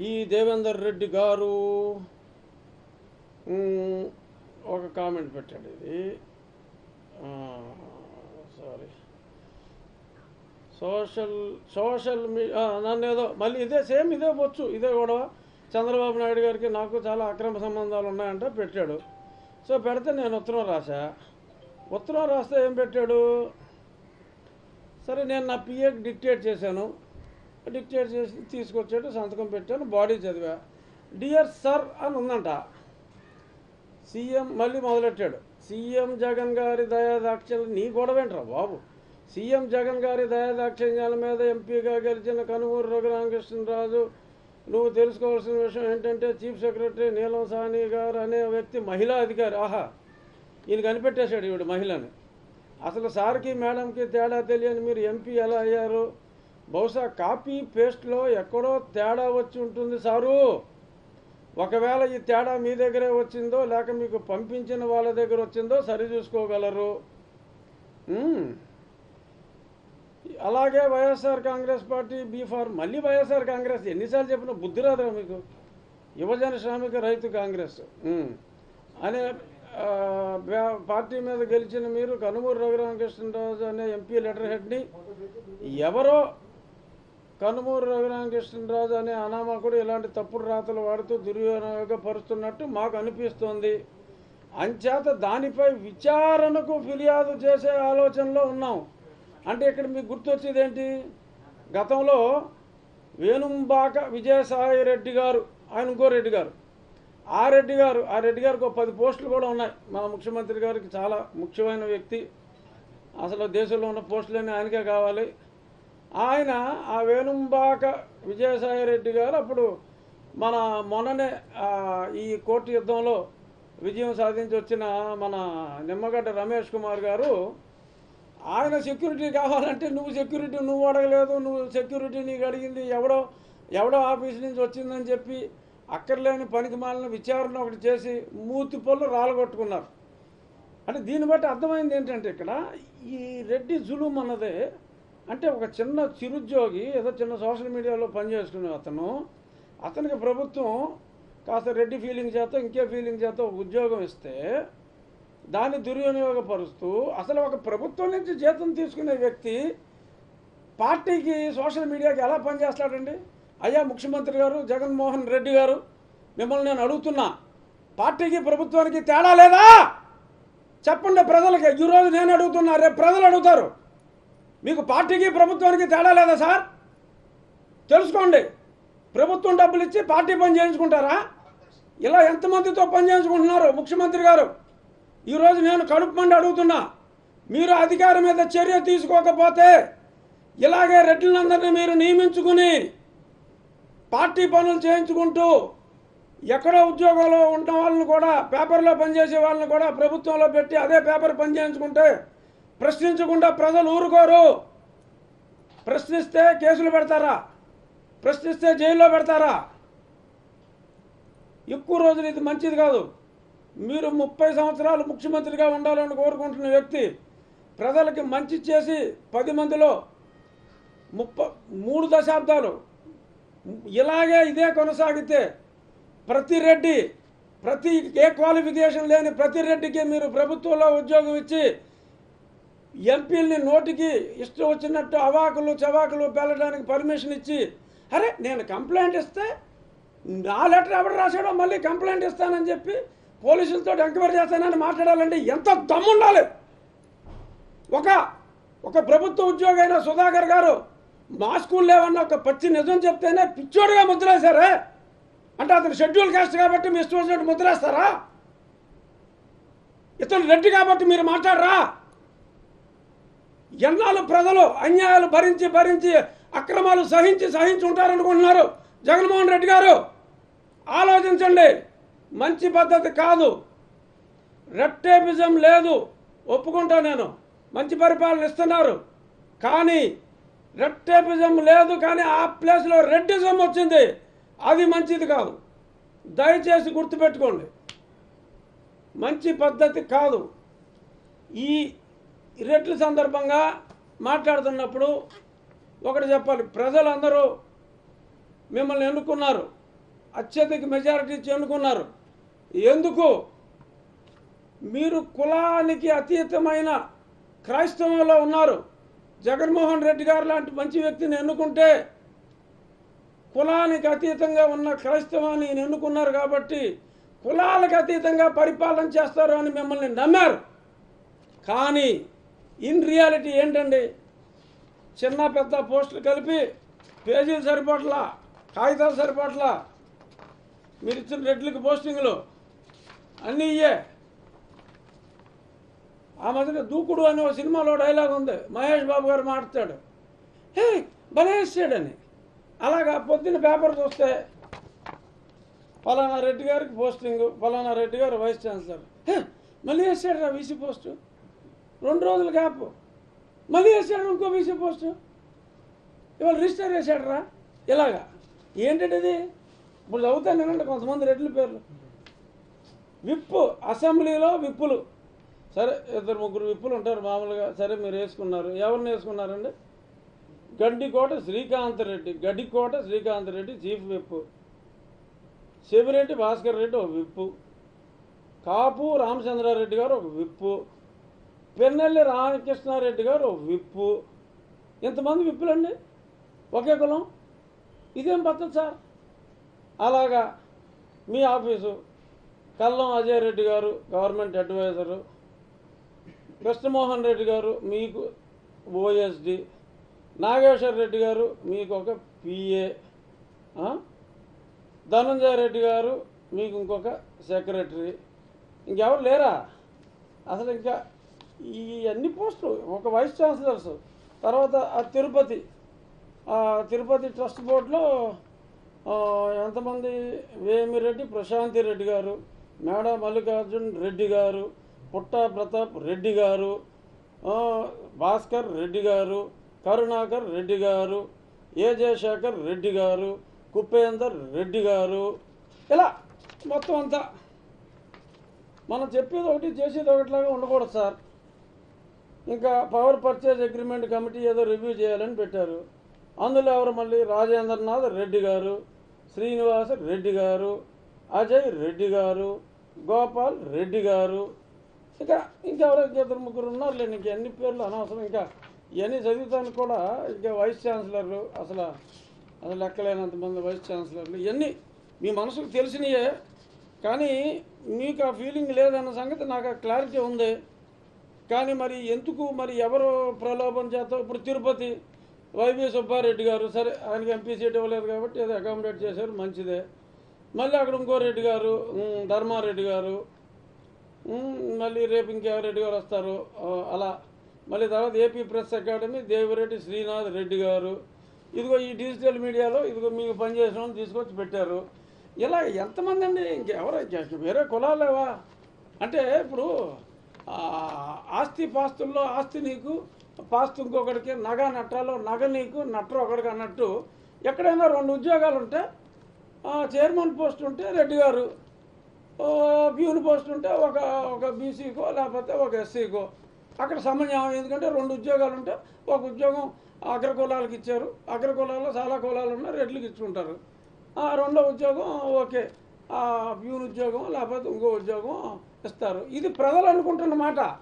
Devender Reddy garu comment पेट्टाडु सारी social social नन्नेदो मल्ली इदे सेम इदे वच्चु इदे गोडव चंद्रबाबु नायडू गारिकी नाकु चाला अक्रम संबंधालु उन्नायंट पेट्टाडु सो पेडिते नेनु उत्तरं राशा उत्तरं रास्ते एं पेट्टाडु सरे नेनु ना पीएक डिक्टेट चेशानु डिक्टेट चेसि तीसुकोच्चाडु संतकं पेट्टानु बाडी चदिवा डियर सर अनि उंदंट सीएम मल्ली मोदलెట్టాడు सीएम जगन गारी दया दाक्षल्य नी गोडवेंट्रा बाबू सीएम जगन गारी दया दाक्षिण्यम मीद ఎంపీగా గెలిచిన కనుమూరు రఘురామకృష్ణరాజు నువ్వు తెలుసుకోవాల్సిన విషయం ఏంటంటే చీఫ్ సెక్రటరీ నీలం సాహ్ని గారు అనే వ్యక్తి మహిళా అధికారి ఆహా ఈయన కనిపెట్టేశాడు ఈవిడ మహిళని అసలు సార్కి మేడంకి తేడా తెలియని మీరు ఎంపీ ఎలా అయ్యారు బహుశా కాపీ పేస్ట్లో ఎక్కడో తేడా వచ్చి ఉంటుంది సారు ఒకవేళ ఈ తేడా మీ దగ్గరే వచ్చిందో లేక మీకు పంపించిన వాళ్ళ దగ్గర వచ్చిందో సరి చూసుకోగలరు అలాగే వైఎస్ఆర్ కాంగ్రెస్ పార్టీ బి ఫార్ మళ్ళీ వైఎస్ఆర్ కాంగ్రెస్ ఎన్నిసార్లు చెప్పినా బుద్ధి రాదురా మీకు యువజన శ్రామిక రైతు కాంగ్రెస్ అనే పార్టీ మీద గెలిచిన మీరు కనుమూరు రఘురామకృష్ణరాజు అనే ఎంపీ లెటర్ హెడ్ని ఎవరో కనుమూరు రఘురామకృష్ణరాజు అనే అనామకుడు ఇలాంటి తప్పుడు రాతలు వాడుతూ దుర్వినియోగపరుస్తున్నట్టు మాకు అనిపిస్తోంది అంచేత దానిపై విచారణకు ఫిర్యాదు చేసే ఆలోచనలో ఉన్నాం అంటే ఇక్కడ మీకు గుర్తొచ్చేది ఏంటి గతంలో వేణుంబాక విజయసాయి రెడ్డి గారు ఆయన ఇంకో రెడ్డి గారు ఆ రెడ్డి గారికి 10 పోస్టులు కూడా ఉన్నాయి మన ముఖ్యమంత్రి గారికి చాలా ముఖ్యమైన వ్యక్తి అసలు దేశంలో ఉన్న పోస్టులన్నీ ఆయనకే కావాలి ఆయన ఆ వేణుంబాక విజయసాయి రెడ్డి గారు అప్పుడు మన మొన్ననే ఈ కోర్టు యుద్ధంలో విజయం సాధించి వచ్చిన మన నిమ్మగడ్డ రమేష్ కుమార్ గారు ఆయన సెక్యూరిటీ కావాలంటే నువ్వు అడగలేదు సెక్యూరిటీ నీకు అడిగింది ఎవడో ఆఫీస్ నుంచి వచ్చిందని చెప్పి అక్కర్లేని పనికిమాలిన విచారణ ఒకటి చేసి మూతి పొల్లు రాలగొట్టుకున్నారు అంటే దీన్ని బట్టి అర్థమైంది ఏంటంటే ఇక్కడ ఈ రెడ్డి జులుం అన్నదే అంటే ఒక చిన్న చిరుద్యోగి ఏదో చిన్న సోషల్ మీడియాలో పనిచేసుకునే అతనికి ప్రభుత్వం కాస్త రెడ్డి ఫీలింగ్ చేత ఇంకే ఫీలింగ్ చేత ఉద్యోగం ఇస్తే దాన్ని దుర్వినియోగపరుస్తూ అసలు ఒక ప్రభుత్వం నుంచి జీతం తీసుకునే వ్యక్తి పార్టీకి సోషల్ మీడియాకి ఎలా పనిచేస్తాడండి అయ్యా ముఖ్యమంత్రి గారు జగన్మోహన్ రెడ్డి గారు మిమ్మల్ని నేను అడుగుతున్నా పార్టీకి ప్రభుత్వానికి తేడా లేదా చెప్పండి ప్రజలకి ఈరోజు నేను అడుగుతున్నా రేపు ప్రజలు అడుగుతారు మీకు పార్టీకి ప్రభుత్వానికి తేడా లేదా సార్ తెలుసుకోండి ప్రభుత్వం డబ్బులు ఇచ్చి పార్టీ పని చేయించుకుంటారా ఇలా ఎంతమందితో పని చేయించుకుంటున్నారు ముఖ్యమంత్రి గారు ఈ రోజు నేను కడుపుమండి అడుగుతున్నా మీరు అధికారం మీద చర్య తీసుకోకపోతే ఇలాగే రెడ్డిలందరినీ మీరు నియమించుకుని పార్టీ పనులు చేయించుకుంటూ ఎక్కడో ఉద్యోగాల్లో ఉన్న వాళ్ళని కూడా పేపర్లో పనిచేసే వాళ్ళని కూడా ప్రభుత్వంలో పెట్టి అదే పేపర్ పని చేయించుకుంటే ప్రశ్నించకుండా ప్రజలు ఊరుకోరు ప్రశ్నిస్తే కేసులు పెడతారా ప్రశ్నిస్తే జైల్లో పెడతారా ఎక్కువ రోజులు ఇది మంచిది కాదు మీరు 30 సంవత్సరాలు ముఖ్యమంత్రిగా ఉండాలని కోరుకుంటున్న వ్యక్తి ప్రజలకు మంచి చేసి 10 మందిలో 3 దశాబ్దాలు ఇలాగే ఇదే కొనసాగితే ప్రతి రెడ్డి ప్రతి ఏ క్వాలిఫికేషన్ లేని ప్రతి రెడ్డికి మీరు ప్రభుత్వంలో ఉద్యోగం ఇచ్చి ఎంపీల్ని నోటికి ఇష్టం వచ్చినట్టు అవాకులు చవాకులు పెళ్ళడానికి పర్మిషన్ ఇచ్చి అరే నేను కంప్లైంట్ ఇస్తే నా లెటర్ ఎవరు రాశాడో మళ్ళీ కంప్లైంట్ ఇస్తానని చెప్పి పోలీసులతో ఎంక్వైరీ చేస్తానని మాట్లాడాలంటే ఎంత దమ్ము ఉండాలి ఒక ప్రభుత్వ ఉద్యోగి అయిన సుధాకర్ గారు మా స్కూల్ లేవన్న ఒక పచ్చి నిజం చెప్తేనే పిచ్చోడుగా ముద్రేశారే అంటే అతను షెడ్యూల్ కాస్ట్ కాబట్టి మీ స్టూడెంట్ ముద్రేస్తారా ఇతను రెడ్డి కాబట్టి మీరు మాట్లాడరా ఎన్నాళ్ళు ప్రజలు అన్యాయాలు భరించి భరించి అక్రమాలు సహించి సహించి ఉంటారనుకుంటున్నారు జగన్మోహన్ రెడ్డి గారు ఆలోచించండి మంచి పద్ధతి కాదు రెప్టేపిజం లేదు ఒప్పుకుంటా నేను మంచి పరిపాలన ఇస్తున్నారు కానీ రెప్టేపిజం లేదు కానీ ఆ ప్లేస్లో రెడ్డిజం వచ్చింది అది మంచిది కాదు దయచేసి గుర్తుపెట్టుకోండి మంచి పద్ధతి కాదు ఈ రెడ్ల సందర్భంగా మాట్లాడుతున్నప్పుడు ఒకటి చెప్పాలి ప్రజలందరూ మిమ్మల్ని ఎన్నుకున్నారు అత్యధిక మెజారిటీ చేర్చుకున్నారు. ఎందుకు? మీరు కులానికి అతీతమైన క్రైస్తవంలో ఉన్నారు. జగన్మోహన్ రెడ్డి గారు లాంటి మంచి వ్యక్తిని ఎన్నుకుంటే కులానికి అతీతంగా ఉన్న క్రైస్తవాన్ని ఎన్నుకున్నారు కాబట్టి కులాలకు అతీతంగా పరిపాలన చేస్తారు అని మిమ్మల్ని నమ్మారు. కానీ ఇన్ రియాలిటీ ఏంటండి, చిన్న పెద్ద పోస్టులు కలిపి పేజీలు సరిపోట్ల, కాగితాలు సరిపోట్ల, మీరు ఇచ్చిన రెడ్లకు పోస్టింగ్లు అన్నీ ఇయ్యే. ఆ మధ్యన దూకుడు అనే ఒక సినిమాలో డైలాగ్ ఉంది, మహేష్ బాబు గారు మాట్లాడతాడు, హే బలేసాడని. అలాగా పొద్దున్న పేపర్ చూస్తే ఫలానా రెడ్డి గారికి పోస్టింగ్, ఫలానా రెడ్డి గారు వైస్ ఛాన్సలర్, హే మళ్ళీ వేసాడు వీసీ పోస్టు, 2 రోజులు గ్యాప్ మళ్ళీ వేసాడు ఇంకో వీసీ పోస్టు, ఇవాళ రిజిస్టర్ చేశాడు రా. ఇలాగా ఏంటంటే ఇది ఇప్పుడు చదువుతానంటే కొంతమంది రెడ్ల పేర్లు విప్పు, అసెంబ్లీలో విప్పులు, సరే 2-3 విప్పులు ఉంటారు మామూలుగా, సరే మీరు వేసుకున్నారు. ఎవరిని వేసుకున్నారండి? గడ్డికోట శ్రీకాంత్ రెడ్డి, గడికోట శ్రీకాంత్ రెడ్డి చీఫ్ విప్పు, శివిరెడ్డి భాస్కర్ రెడ్డి ఒక విప్పు, కాపు రామచంద్ర రెడ్డి గారు ఒక విప్పు, పెన్నెల్లి రామకృష్ణారెడ్డి గారు ఒక విప్పు. ఇంతమంది విప్పులండి ఒకే కులం, ఇదేం పద్ధతి సార్? అలాగా మీ ఆఫీసు కల్లం అజయ్ రెడ్డి గారు గవర్నమెంట్ అడ్వైజరు, కృష్ణమోహన్ రెడ్డి గారు మీకు ఓఎస్డి, నాగేశ్వర్ రెడ్డి గారు మీకు ఒక పిఏ, ధనంజయ రెడ్డి గారు మీకు ఇంకొక సెక్రటరీ, ఇంకెవరు లేరా అసలు? ఇంకా ఈ అన్ని పోస్టులు, ఒక వైస్ ఛాన్సలర్స్, తర్వాత తిరుపతి ట్రస్ట్ బోర్డులో ఎంతమంది, వేమిరెడ్డి ప్రశాంతి రెడ్డి గారు, మేడ మల్లికార్జున్ రెడ్డి గారు, పుట్టా ప్రతాప్ రెడ్డి గారు, భాస్కర్ రెడ్డి గారు, కరుణాకర్ రెడ్డి గారు, ఏజే శేఖర్ రెడ్డి గారు, కుపేందర్ రెడ్డి గారు, ఇలా మొత్తం అంతా. మనం చెప్పేది ఒకటి చేసేది ఒకటిలాగా ఉండకూడదు సార్. ఇంకా పవర్ పర్చేజ్ అగ్రిమెంట్ కమిటీ ఏదో రివ్యూ చేయాలని పెట్టారు. అందులో ఎవరు మళ్ళీ రాజేంద్రనాథ్ రెడ్డి గారు, శ్రీనివాస్ రెడ్డి గారు, అజయ్ రెడ్డి గారు, గోపాల్ రెడ్డి గారు, ఇంకా ఇంకెవరో 2-3 ఉన్నారు లేని, ఇంక అన్ని పేర్లు అనవసరం. ఇంకా ఇవన్నీ చదివితానికి కూడా ఇంకా వైస్ ఛాన్సలర్లు అసలు లెక్కలేనంతమంది వైస్ ఛాన్సలర్లు, ఇవన్నీ మీ మనసుకు తెలిసినయే. కానీ మీకు ఆ ఫీలింగ్ లేదన్న సంగతి నాకు ఆ క్లారిటీ ఉంది. కానీ మరి ఎందుకు, మరి ఎవరు ప్రలోభం చేత? ఇప్పుడు తిరుపతి వైవి సుబ్బారెడ్డి గారు, సరే ఆయనకి ఎంపీ సీట్ ఇవ్వలేదు కాబట్టి ఏదో అకామిడేట్ చేశారు, మంచిదే. మళ్ళీ అక్కడ ఇంకో రెడ్డి గారు, ధర్మారెడ్డి గారు, మళ్ళీ రేపు ఇంకెవరెడ్డి గారు వస్తారు అలా. మళ్ళీ తర్వాత AP press academy Devireddy Srinath Reddy గారు, ఇదిగో ఈ డిజిటల్ మీడియాలో ఇదిగో మీకు పనిచేసిన వాళ్ళు తీసుకొచ్చి పెట్టారు. ఇలా ఎంతమంది అండి? ఇంకెవరు వేరే కులాలేవా అంటే, ఇప్పుడు ఆస్తి పాస్తుల్లో ఆస్తి నీకు, పాస్తు ఇంకొకడికి, నగ నట్రాలో నగ నీకు, నట్ర ఒకడికి అన్నట్టు. ఎక్కడైనా 2 ఉద్యోగాలు ఉంటే, చైర్మన్ పోస్ట్ ఉంటే రెడ్డి గారు, బ్యూన్ పోస్ట్ ఉంటే ఒక బీసీకో లేకపోతే ఒక ఎస్సీకో, అక్కడ సమన్యాయం. ఎందుకంటే 2 ఉద్యోగాలు ఉంటే ఒక ఉద్యోగం అగ్రకులాలకు ఇచ్చారు, అగ్రకులాల్లో చాలా కులాలు ఉన్న రెడ్లకు ఇచ్చుకుంటారు. 2వ ఉద్యోగం ఓకే బ్యూన్ ఉద్యోగం లేకపోతే ఇంకో ఉద్యోగం ఇస్తారు. ఇది ప్రజలు అనుకుంటున్నమాట.